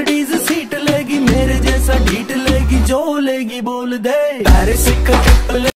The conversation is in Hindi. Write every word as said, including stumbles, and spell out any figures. मर्सिडीज सीट लेगी, मेरे जैसा ढीट लेगी, जो लेगी बोल दे।